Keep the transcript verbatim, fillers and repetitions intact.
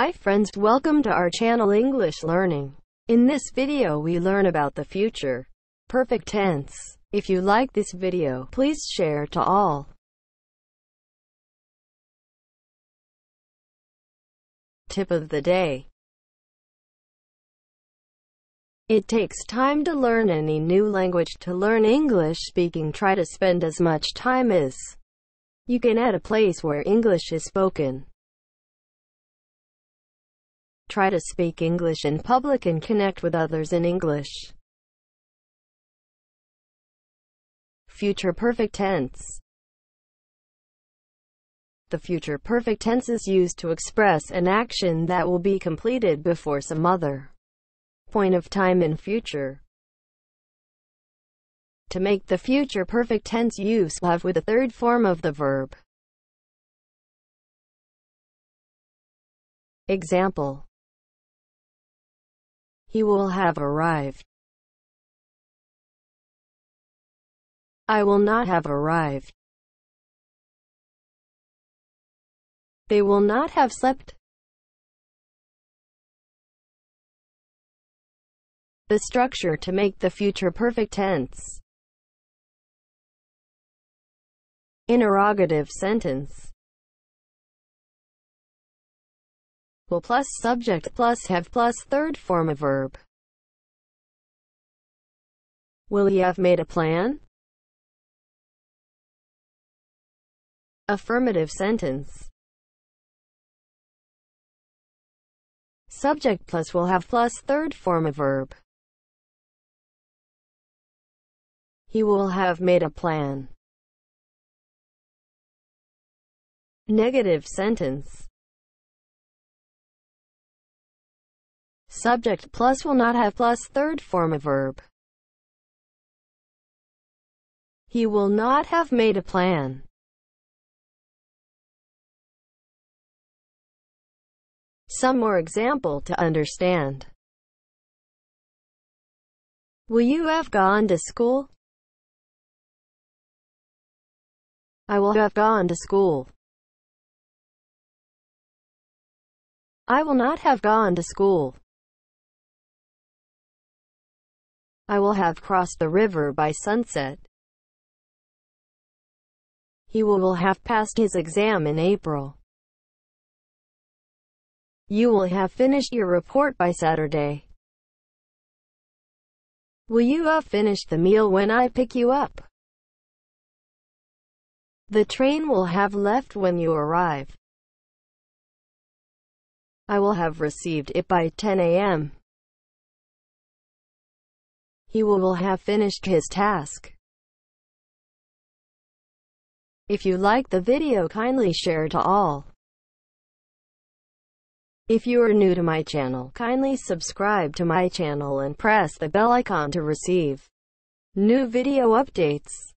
Hi friends, welcome to our channel English Learning. In this video we learn about the future perfect tense. If you like this video, please share to all. Tip of the day. It takes time to learn any new language. To learn English speaking, try to spend as much time as you can at a place where English is spoken. Try to speak English in public and connect with others in English. Future perfect tense. The future perfect tense is used to express an action that will be completed before some other point of time in future. To make the future perfect tense, use have with the third form of the verb. Example: he will have arrived. I will not have arrived. They will not have slept. The structure to make the future perfect tense. Interrogative sentence. Will plus subject plus have plus third form of verb. Will he have made a plan? Affirmative sentence. Subject plus will have plus third form of verb. He will have made a plan. Negative sentence. Subject plus will not have plus third form of verb. He will not have made a plan. Some more example to understand. Will you have gone to school? I will have gone to school. I will not have gone to school. I will have crossed the river by sunset. He will have passed his exam in April. You will have finished your report by Saturday. Will you have finished the meal when I pick you up? The train will have left when you arrive. I will have received it by ten A M He will have finished his task. If you like the video, kindly share to all. If you are new to my channel, kindly subscribe to my channel and press the bell icon to receive new video updates.